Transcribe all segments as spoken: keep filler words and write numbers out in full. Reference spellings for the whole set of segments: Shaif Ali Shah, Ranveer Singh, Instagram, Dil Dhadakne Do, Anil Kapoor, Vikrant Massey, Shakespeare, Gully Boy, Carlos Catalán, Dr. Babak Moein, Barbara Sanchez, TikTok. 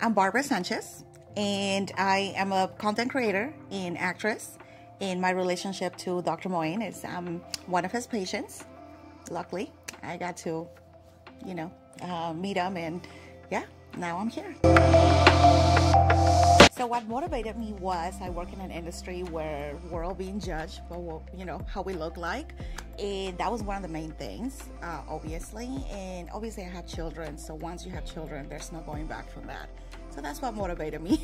I'm Barbara Sanchez, and I am a content creator and actress. In my relationship to Doctor Moein is I'm one of his patients. Luckily, I got to, you know, uh, meet him, and yeah, now I'm here. So what motivated me was I work in an industry where we're all being judged for what, you know, how we look like, and that was one of the main things, uh, obviously. And obviously, I have children, so once you have children, there's no going back from that. So that's what motivated me.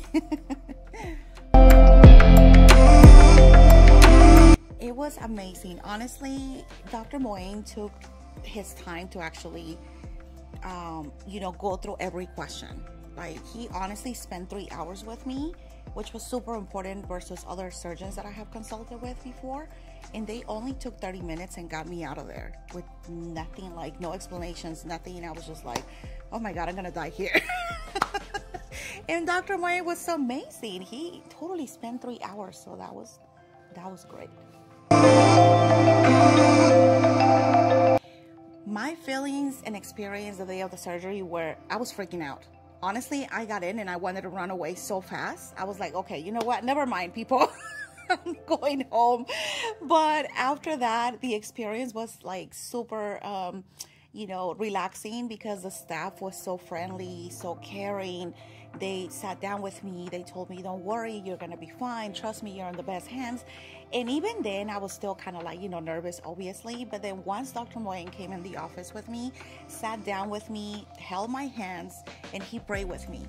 It was amazing, honestly. Doctor Moein took his time to actually, um, you know, go through every question. Like, he honestly spent three hours with me, which was super important versus other surgeons that I have consulted with before. And they only took thirty minutes and got me out of there with nothing, like no explanations, nothing. And I was just like, oh my God, I'm gonna die here. And Doctor Moein was amazing. He totally spent three hours. So that was, that was great. My feelings and experience the day of the surgery were, I was freaking out. Honestly, I got in and I wanted to run away so fast. I was like, okay, you know what? Never mind, people. I'm going home. But after that, the experience was like super, um, you know, relaxing, because the staff was so friendly, so caring. They sat down with me. They told me, don't worry, you're going to be fine. Trust me, you're in the best hands. And even then, I was still kind of like, you know, nervous, obviously. But then once Doctor Moein came in the office with me, sat down with me, held my hands, and he prayed with me.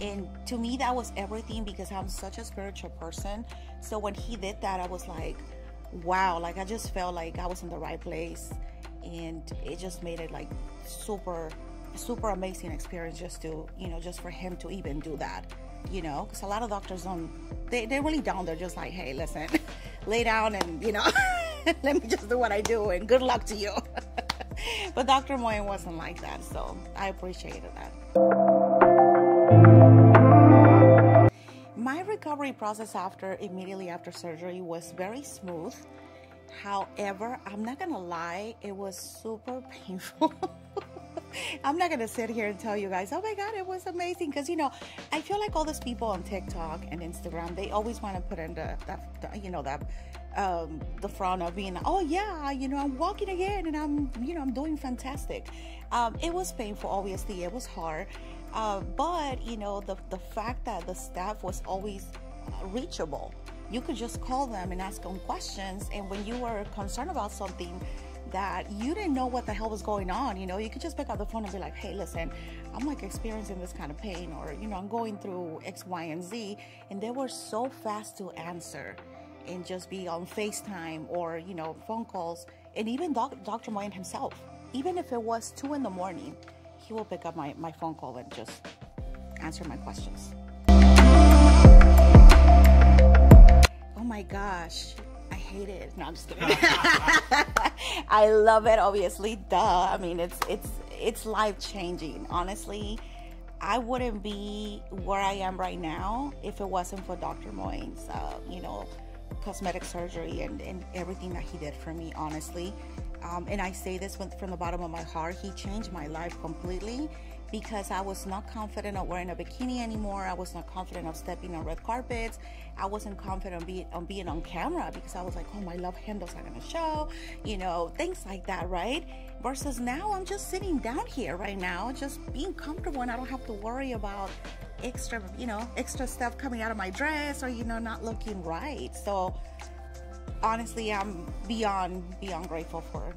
And to me, that was everything, because I'm such a spiritual person. So when he did that, I was like, wow, like I just felt like I was in the right place. And it just made it like super super amazing experience, just to, you know, just for him to even do that, you know, because a lot of doctors don't, they, they really don't, they're just like, hey, listen, lay down and, you know, let me just do what I do and good luck to you. But Doctor Moein wasn't like that, so I appreciated that. My recovery process after, immediately after surgery, was very smooth. However, I'm not gonna lie, it was super painful. I'm not gonna sit here and tell you guys, oh my God, it was amazing, because, you know, I feel like all those people on TikTok and Instagram, they always want to put in the, the, the you know, that um, the front of being, oh yeah, you know, I'm walking again and I'm, you know, I'm doing fantastic. Um, it was painful, obviously, it was hard, uh, but you know, the the fact that the staff was always reachable, you could just call them and ask them questions, and when you were concerned about something that you didn't know what the hell was going on, you know, you could just pick up the phone and be like, hey, listen, I'm like experiencing this kind of pain, or, you know, I'm going through X, Y, and Z. And they were so fast to answer and just be on FaceTime or, you know, phone calls. And even Doctor Moein himself, even if it was two in the morning, he will pick up my, my phone call and just answer my questions. Oh my gosh. Hate it. No, I'm just kidding. I love it, obviously. Duh. I mean, it's it's it's life-changing. Honestly, I wouldn't be where I am right now if it wasn't for Doctor Moein's, uh, you know, cosmetic surgery and, and everything that he did for me, honestly. Um, and I say this from, from the bottom of my heart. He changed my life completely, because I was not confident of wearing a bikini anymore. I was not confident of stepping on red carpets. I wasn't confident on being on, being on camera, because I was like, oh, my love handles are gonna show, you know, things like that, right? Versus now, I'm just sitting down here right now, just being comfortable, and I don't have to worry about extra, you know, extra stuff coming out of my dress or, you know, not looking right. So honestly, I'm beyond, beyond grateful for it.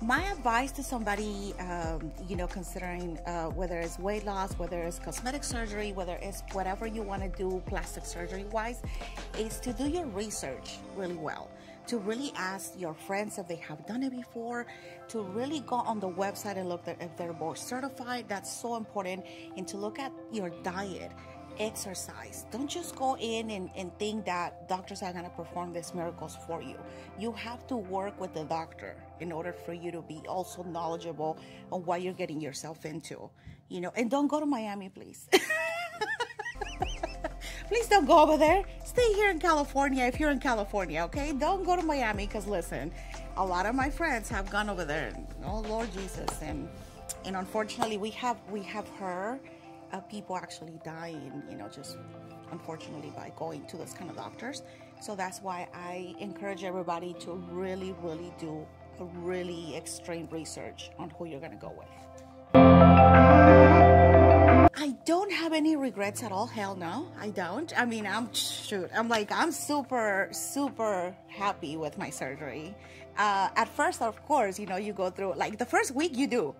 My advice to somebody, um, you know, considering uh, whether it's weight loss, whether it's cosmetic surgery, whether it's whatever you want to do plastic surgery-wise, is to do your research really well, to really ask your friends if they have done it before, to really go on the website and look if they're board certified. That's so important. And to look at your diet, exercise. Don't just go in and, and think that doctors are going to perform these miracles for you. You have to work with the doctor in order for you to be also knowledgeable on what you're getting yourself into, you know. And don't go to Miami, please. Please don't go over there. Stay here in California if you're in California, okay? Don't go to Miami, because listen, a lot of my friends have gone over there. Oh, Lord Jesus. And and unfortunately, we have we have heard uh, people actually dying, you know, just unfortunately by going to those kind of doctors. So that's why I encourage everybody to really, really do a really extreme research on who you're going to go with. I don't have any regrets at all. Hell no, I don't. I mean, I'm shoot. I'm like, I'm super, super happy with my surgery. Uh, at first, of course, you know, you go through like the first week you do.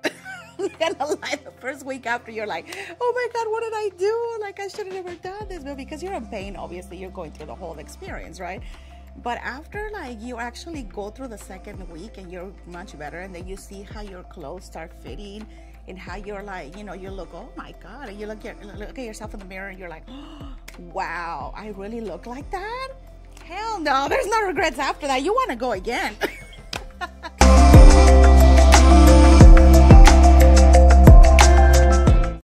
And the first week after, you're like, oh my God, what did I do? Like, I should have never done this. But because you're in pain, obviously, you're going through the whole experience, right? But after, like, you actually go through the second week and you're much better, and then you see how your clothes start fitting and how you're like, you know, you look, oh my God, and you look, your, look at yourself in the mirror and you're like, oh, wow, I really look like that? Hell no, there's no regrets after that. You want to go again.